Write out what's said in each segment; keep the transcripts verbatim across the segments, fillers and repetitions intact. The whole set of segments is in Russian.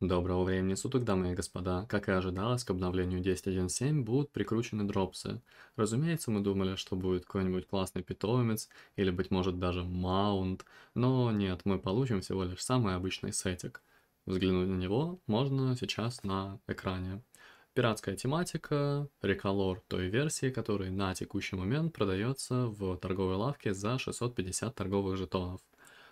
Доброго времени суток, дамы и господа. Как и ожидалось, к обновлению десять точка один точка семь будут прикручены дропсы. Разумеется, мы думали, что будет какой-нибудь классный питомец, или, быть может, даже маунт, но нет, мы получим всего лишь самый обычный сетик. Взглянуть на него можно сейчас на экране. Пиратская тематика, реколор той версии, которая на текущий момент продается в торговой лавке за шестьсот пятьдесят торговых жетонов.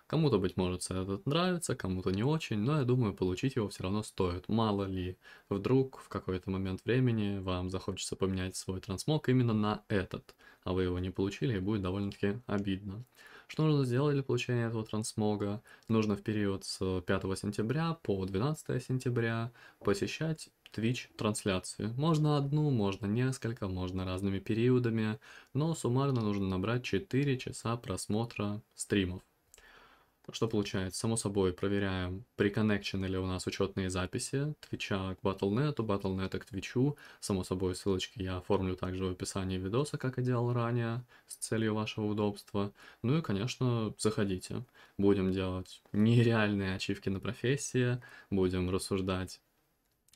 Кому-то, быть может, этот нравится, кому-то не очень, но я думаю, получить его все равно стоит. Мало ли, вдруг в какой-то момент времени вам захочется поменять свой трансмог именно на этот, а вы его не получили, и будет довольно-таки обидно. Что нужно сделать для получения этого трансмога? Нужно в период с пятого сентября по двенадцатое сентября посещать Twitch-трансляции. Можно одну, можно несколько, можно разными периодами, но суммарно нужно набрать четыре часа просмотра стримов. Что получается? Само собой, проверяем, приконнекчены ли у нас учетные записи Твича к Battle точка нет, Battle точка нет к Твичу. Само собой, ссылочки я оформлю также в описании видоса, как и делал ранее, с целью вашего удобства. Ну и, конечно, заходите. Будем делать нереальные ачивки на профессии, будем рассуждать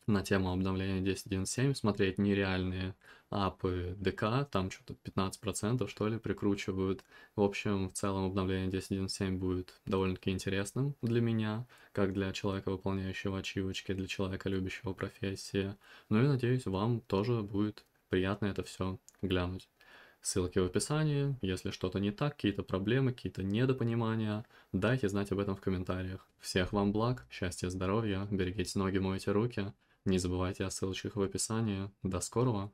на тему обновления десять точка один точка семь, смотреть нереальные апы ДК, там что-то пятнадцать процентов что ли прикручивают. В общем, в целом обновление десять точка один точка семь будет довольно-таки интересным для меня, как для человека, выполняющего ачивочки, для человека, любящего профессии. Ну и надеюсь, вам тоже будет приятно это все глянуть. Ссылки в описании, если что-то не так, какие-то проблемы, какие-то недопонимания, дайте знать об этом в комментариях. Всех вам благ, счастья, здоровья, берегите ноги, мойте руки. Не забывайте о ссылочках в описании. До скорого!